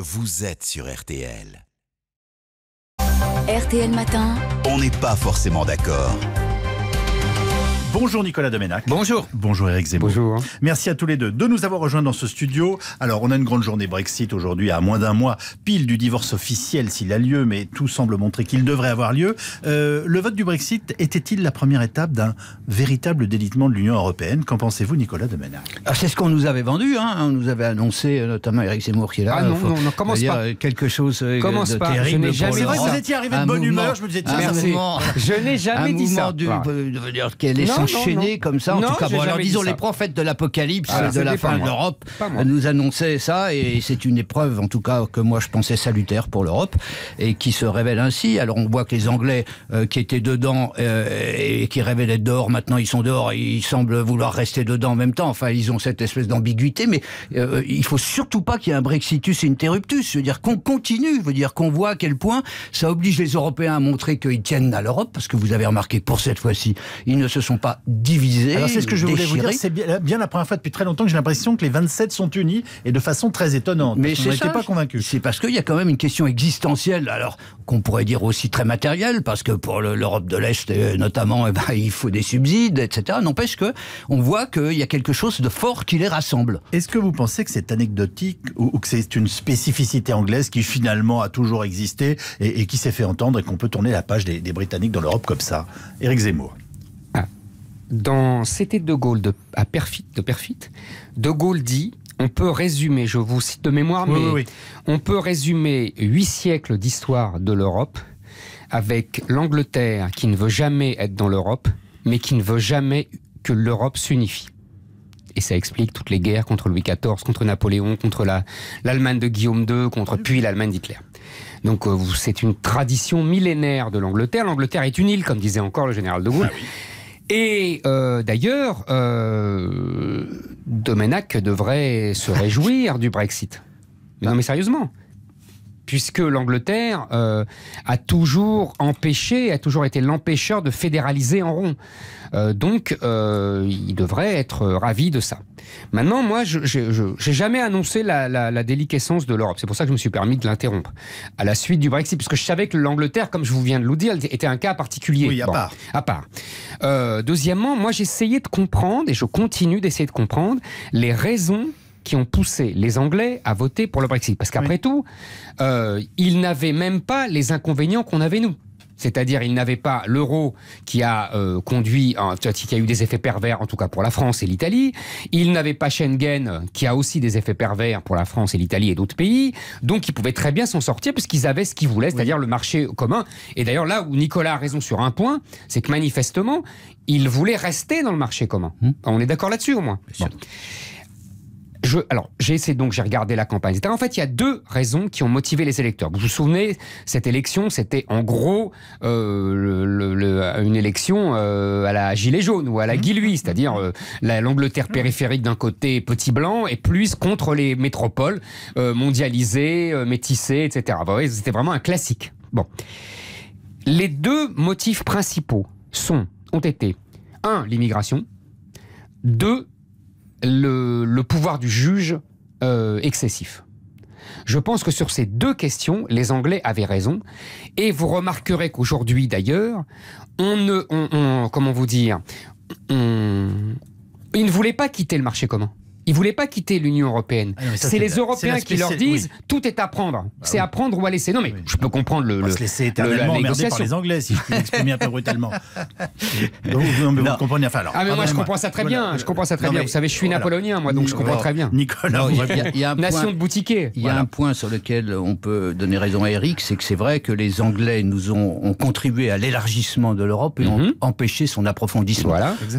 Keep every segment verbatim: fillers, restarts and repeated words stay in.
Vous êtes sur R T L. R T L Matin. On n'est pas forcément d'accord. Bonjour Nicolas Domenach. Bonjour. Bonjour Éric Zemmour. Bonjour. Merci à tous les deux de nous avoir rejoints dans ce studio. Alors on a une grande journée Brexit aujourd'hui à moins d'un mois, pile du divorce officiel s'il a lieu, mais tout semble montrer qu'il devrait avoir lieu. Euh, le vote du Brexit était-il la première étape d'un véritable délitement de l'Union européenne? Qu'en pensez-vous Nicolas Domenach? ah, C'est ce qu'on nous avait vendu, hein. On nous avait annoncé, notamment Éric Zemmour qui est là. Ah non, faut, non, non, commence dire, pas. Quelque chose commence de pas. terrible. C'est vrai que vous étiez arrivé de bonne humeur, je me disais tiens, merci. Je n'ai jamais un dit ça. Du, voilà. de dire qu'elle est enchaînés comme ça, en non, tout cas. Bon, alors disons, les prophètes de l'apocalypse et de la fin de l'Europe nous annonçaient ça, et c'est une épreuve, en tout cas, que moi je pensais salutaire pour l'Europe, et qui se révèle ainsi. Alors on voit que les Anglais euh, qui étaient dedans euh, et qui révélaient dehors, maintenant ils sont dehors, et ils semblent vouloir rester dedans en même temps. Enfin, ils ont cette espèce d'ambiguïté, mais euh, il ne faut surtout pas qu'il y ait un Brexitus interruptus. Je veux dire qu'on continue, je veux dire qu'on voit à quel point ça oblige les Européens à montrer qu'ils tiennent à l'Europe, parce que vous avez remarqué, pour cette fois-ci, ils ne se sont pas divisé. Alors c'est ce que je voulais déchiré. vous dire, c'est bien, bien la première fois depuis très longtemps que j'ai l'impression que les vingt-sept sont unis, et de façon très étonnante. Mais je n'étais pas convaincu. C'est parce qu'il y a quand même une question existentielle, alors qu'on pourrait dire aussi très matérielle, parce que pour l'Europe de l'Est notamment, eh ben, il faut des subsides, et cetera. N'empêche que on voit qu'il y a quelque chose de fort qui les rassemble. Est-ce que vous pensez que c'est anecdotique ou, ou que c'est une spécificité anglaise qui finalement a toujours existé et, et qui s'est fait entendre et qu'on peut tourner la page des, des Britanniques dans l'Europe comme ça? Éric Zemmour. Dans C'était de Gaulle de, à Peyrefitte, de Peyrefitte, de Gaulle dit, on peut résumer, je vous cite de mémoire, oui, mais oui, oui. on peut résumer huit siècles d'histoire de l'Europe avec l'Angleterre qui ne veut jamais être dans l'Europe, mais qui ne veut jamais que l'Europe s'unifie. Et ça explique toutes les guerres contre Louis quatorze, contre Napoléon, contre la, l'Allemagne de Guillaume deux, contre puis l'Allemagne d'Hitler. Donc euh, c'est une tradition millénaire de l'Angleterre. L'Angleterre est une île, comme disait encore le général de Gaulle. Ah oui. Et euh, d'ailleurs, euh, Domenach devrait se réjouir du Brexit. Mais non, mais sérieusement, puisque l'Angleterre euh, a toujours empêché, a toujours été l'empêcheur de fédéraliser en rond. Euh, donc, euh, il devrait être ravi de ça. Maintenant, moi, je n'ai jamais annoncé la, la, la déliquescence de l'Europe. C'est pour ça que je me suis permis de l'interrompre à la suite du Brexit, puisque je savais que l'Angleterre, comme je vous viens de le dire, était un cas particulier. Oui, à bon, part. À part. Euh, deuxièmement, moi, j'essayais de comprendre, et je continue d'essayer de comprendre, les raisons qui ont poussé les Anglais à voter pour le Brexit. Parce qu'après oui. tout, euh, ils n'avaient même pas les inconvénients qu'on avait nous. C'est-à-dire, ils n'avaient pas l'euro qui a euh, conduit, hein, qui a eu des effets pervers, en tout cas pour la France et l'Italie. Ils n'avaient pas Schengen, qui a aussi des effets pervers pour la France et l'Italie et d'autres pays. Donc, ils pouvaient très bien s'en sortir puisqu'ils avaient ce qu'ils voulaient, c'est-à-dire oui. le marché commun. Et d'ailleurs, là où Nicolas a raison sur un point, c'est que manifestement, ils voulaient rester dans le marché commun. Hum. On est d'accord là-dessus, au moins. Bon. Je, alors, j'ai essayé donc, j'ai regardé la campagne, et cetera. En fait, il y a deux raisons qui ont motivé les électeurs. Vous vous souvenez, cette élection, c'était en gros euh, le, le, le, une élection euh, à la Gilets-Jaunes ou à la Guilluy, c'est-à-dire euh, la, l'Angleterre périphérique d'un côté, petit blanc, et plus contre les métropoles euh, mondialisées, euh, métissées, et cetera. Bah, ouais, c'était vraiment un classique. Bon. Les deux motifs principaux sont, ont été, un, l'immigration, deux, Le, le pouvoir du juge euh, excessif. Je pense que sur ces deux questions, les Anglais avaient raison. Et vous remarquerez qu'aujourd'hui, d'ailleurs, on ne, on, on, comment vous dire, on, ils ne voulaient pas quitter le marché commun. Ils ne voulaient pas quitter l'Union européenne. Ah c'est les la, Européens qui leur disent oui. tout est à prendre. Bah c'est oui. à prendre ou à laisser. Non mais oui. je peux comprendre le. On va le se laisser éternellement le, emmerdé par les Anglais, si je peux m'exprimer un peu brutalement. non, non mais non. vous comprenez. Enfin, alors, ah mais moi même, je comprends ça très voilà, bien. Je comprends ça très non, bien. Mais, vous savez, je suis voilà. napoléonien moi, donc oui, je comprends alors, très bien. Nicolas, non, il y a, il y a un nation point, de boutiquiers. Il y a voilà. un point sur lequel on peut donner raison à Eric, c'est que c'est vrai que les Anglais nous ont, ont contribué à l'élargissement de l'Europe et ont empêché son approfondissement.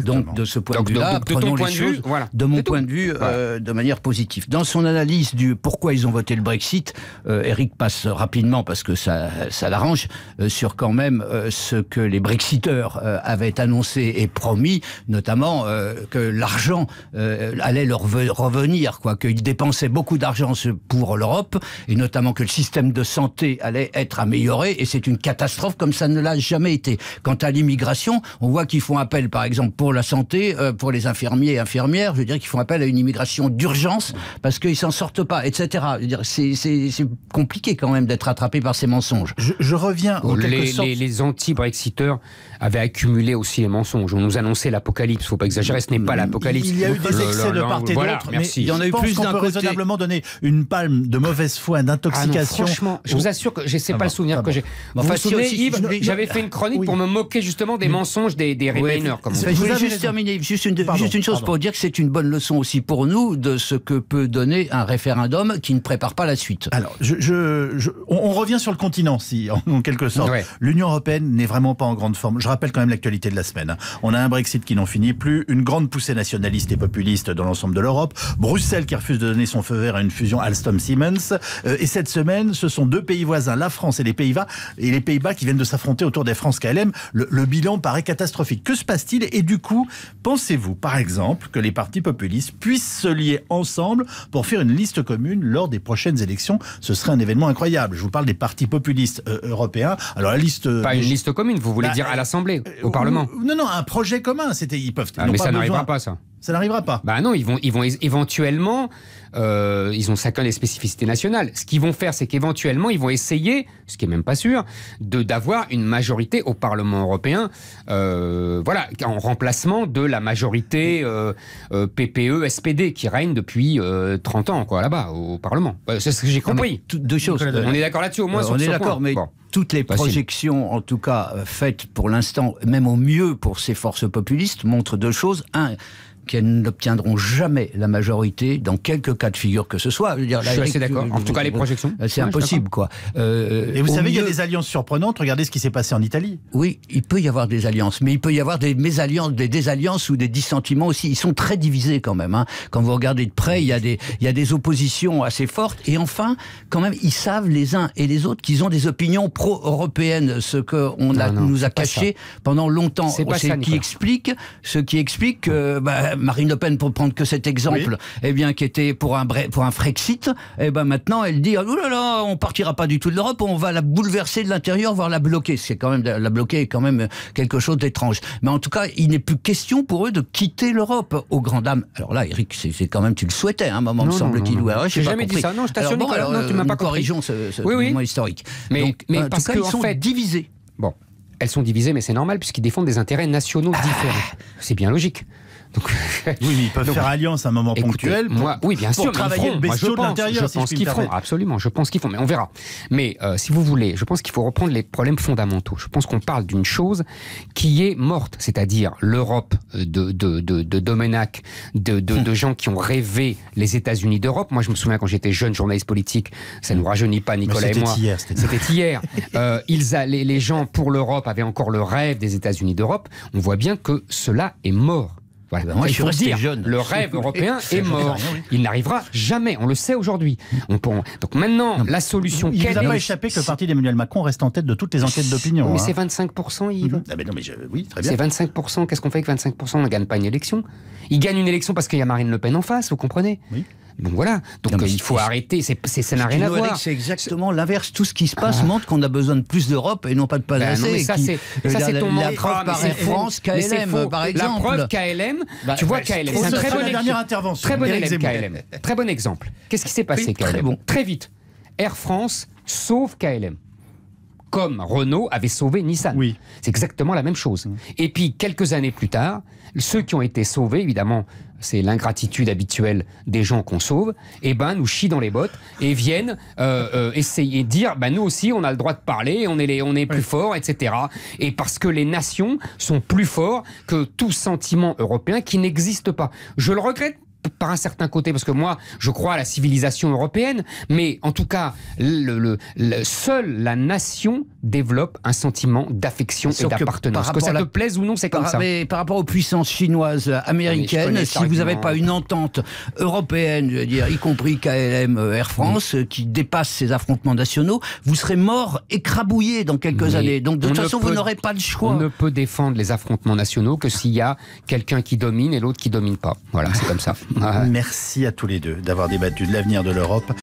Donc de ce point de vue-là, prenons les choses de mon point de vue. Euh, de manière positive. Dans son analyse du pourquoi ils ont voté le Brexit, euh, Eric passe rapidement, parce que ça, ça l'arrange, euh, sur quand même euh, ce que les Brexiteurs euh, avaient annoncé et promis, notamment euh, que l'argent euh, allait leur revenir, quoi, qu'ils dépensaient beaucoup d'argent pour l'Europe, et notamment que le système de santé allait être amélioré, et c'est une catastrophe comme ça ne l'a jamais été. Quant à l'immigration, on voit qu'ils font appel, par exemple, pour la santé, euh, pour les infirmiers et infirmières, je veux dire qu'ils font appel à une immigration l'immigration d'urgence parce qu'ils s'en sortent pas, et cetera. C'est, c'est, c'est compliqué quand même d'être attrapé par ces mensonges. Je, je reviens en quelque sorte... Les, les anti-Brexiteurs avaient accumulé aussi les mensonges. On nous annonçait l'apocalypse, faut pas exagérer, ce n'est pas l'apocalypse. Il y a eu des excès de part et d'autre, mais il y en a eu plus d'un côté. Je pense qu'on peut raisonnablement donner une palme de mauvaise foi, d'intoxication. Franchement, je vous assure que je ne sais pas le souvenir que j'ai. Vous vous souvenez, Yves, j'avais fait une chronique pour me moquer justement des mensonges des Remainers. Je voulais juste terminer, juste une chose pour dire que c'est une bonne leçon aussi pour nous de ce que peut donner un référendum qui ne prépare pas la suite. Alors, je, je, je, on, on revient sur le continent, si, en, en quelque sorte. Ouais. L'Union européenne n'est vraiment pas en grande forme. Je rappelle quand même l'actualité de la semaine. On a un Brexit qui n'en finit plus, une grande poussée nationaliste et populiste dans l'ensemble de l'Europe, Bruxelles qui refuse de donner son feu vert à une fusion Alstom-Siemens, euh, et cette semaine, ce sont deux pays voisins, la France et les Pays-Bas, et les Pays-Bas qui viennent de s'affronter autour des France-K L M. Le, le bilan paraît catastrophique. Que se passe-t-il? Et du coup, pensez-vous, par exemple, que les partis populistes puissent se lier ensemble pour faire une liste commune lors des prochaines élections? Ce serait un événement incroyable. Je vous parle des partis populistes euh, européens. Alors la liste... Euh, pas une liste commune, vous voulez bah, dire à l'Assemblée, euh, au Parlement? Non, non, un projet commun. C'était, ils peuvent, ah, ils mais ça n'arrivera pas, ça. Ça n'arrivera pas. Bah non, ils vont, ils vont éventuellement, euh, ils ont chacun des spécificités nationales. Ce qu'ils vont faire, c'est qu'éventuellement, ils vont essayer, ce qui est même pas sûr, de d'avoir une majorité au Parlement européen, euh, voilà, en remplacement de la majorité euh, euh, P P E S P D qui règne depuis euh, trente ans, quoi, là-bas, au Parlement. Bah, c'est ce que j'ai compris. Tout, deux choses. On est d'accord là-dessus, au moins. Euh, sur on est d'accord, mais. Bon. Toutes les projections, en tout cas faites pour l'instant, même au mieux pour ces forces populistes, montrent deux choses. Un, qu'elles n'obtiendront jamais la majorité dans quelques cas de figure que ce soit. Je veux dire, là, je suis assez d'accord. En tout cas, les projections. C'est impossible, quoi. Euh, Et vous savez, il y a des alliances surprenantes. Regardez ce qui s'est passé en Italie. Oui, il peut y avoir des alliances, mais il peut y avoir des mésalliances, des désalliances ou des dissentiments aussi. Ils sont très divisés quand même, hein. Quand vous regardez de près, il y a des, il y a des oppositions assez fortes. Et enfin, quand même, ils savent les uns et les autres qu'ils ont des opinions pro-européennes, ce qu'on a, nous a caché pendant longtemps. C'est pas ça, qui explique, ce qui explique que, bah, Marine Le Pen, pour prendre que cet exemple, oui. eh bien, qui était pour un, pour un Frexit, eh ben maintenant elle dit, oh là là, on partira pas du tout de l'Europe, on va la bouleverser de l'intérieur, voire la bloquer. C'est quand même, la bloquer est quand même quelque chose d'étrange. Mais en tout cas, il n'est plus question pour eux de quitter l'Europe aux grandes dames. Alors là, Éric, c'est quand même, tu le souhaitais, à un moment, me semble-t-il. J'ai jamais compris. dit ça. Non, je t'assure, Nicolas, alors, non, tu m'as pas compris. Corrigeons ce, ce oui, oui. moment historique. Mais, Donc, mais en parce qu'ils sont fait... divisés. Bon, elles sont divisées, mais c'est normal puisqu'ils défendent des intérêts nationaux ah. différents. C'est bien logique. Donc, oui, mais ils peuvent donc, faire alliance à un moment écoutez, ponctuel pour, moi, oui, bien sûr, pour travailler le bestiau de l'intérieur. Je pense, si pense qu'ils feront, absolument, je pense qu'ils font, mais on verra. Mais euh, si vous voulez, je pense qu'il faut reprendre les problèmes fondamentaux. Je pense qu'on parle d'une chose qui est morte, c'est-à-dire l'Europe de, de, de, de Domenach, de, de, de gens qui ont rêvé les États-Unis d'Europe. Moi, je me souviens quand j'étais jeune journaliste politique, ça ne nous rajeunit pas, Nicolas et moi. Hier, c'était hier. euh, ils allaient, les gens pour l'Europe avaient encore le rêve des États-Unis d'Europe. On voit bien que cela est mort. Voilà. Ben moi, je suis resté jeune. Le rêve européen est mort. Il n'arrivera jamais. On le sait aujourd'hui. On peut... Donc maintenant, non, la solution... Il ne n'a pas échappé que le parti d'Emmanuel Macron reste en tête de toutes les enquêtes d'opinion. Oui, mais hein. c'est vingt-cinq pour cent, Yves. Ah ben non, mais je... Oui, très bien. C'est vingt-cinq pour cent. Qu'est-ce qu'on fait avec vingt-cinq pour cent? On ne gagne pas une élection. Il gagne une élection parce qu'il y a Marine Le Pen en face, vous comprenez? Oui. Donc voilà, donc euh, il faut arrêter, c'est, c'est, ça n'a rien à voir. C'est exactement l'inverse, tout ce qui se passe ah. montre qu'on a besoin de plus d'Europe et non pas de pas ben assez. Ça c'est ton mantra, la preuve par France, K L M par exemple. La preuve K L M, bah, tu vois K L M, c'est un très bon exemple. Très bon élève K L M, très bon exemple. Qu'est-ce qui s'est passé K L M? Très vite, Air France sauve K L M. Comme Renault avait sauvé Nissan. Oui. C'est exactement la même chose. Mmh. Et puis, quelques années plus tard, ceux qui ont été sauvés, évidemment, c'est l'ingratitude habituelle des gens qu'on sauve, eh ben, nous chient dans les bottes et viennent euh, euh, essayer de dire ben, nous aussi, on a le droit de parler, on est, les, on est plus oui. forts, et cetera. Et parce que les nations sont plus forts que tout sentiment européen qui n'existe pas. Je le regrette par un certain côté, parce que moi, je crois à la civilisation européenne, mais en tout cas, le, le, le, seule la nation développe un sentiment d'affection et d'appartenance. Que, que ça la... te plaise ou non, c'est comme par, ça. Mais par rapport aux puissances chinoises, américaines, oui, si argument. vous n'avez pas une entente européenne, je veux dire, y compris K L M, Air France, oui. qui dépasse ces affrontements nationaux, vous serez mort, écrabouillé dans quelques mais années. Donc de toute façon, peut, vous n'aurez pas le choix. On ne peut défendre les affrontements nationaux que s'il y a quelqu'un qui domine et l'autre qui ne domine pas. Voilà, c'est comme ça. Ah ouais. Merci à tous les deux d'avoir débattu de l'avenir de l'Europe.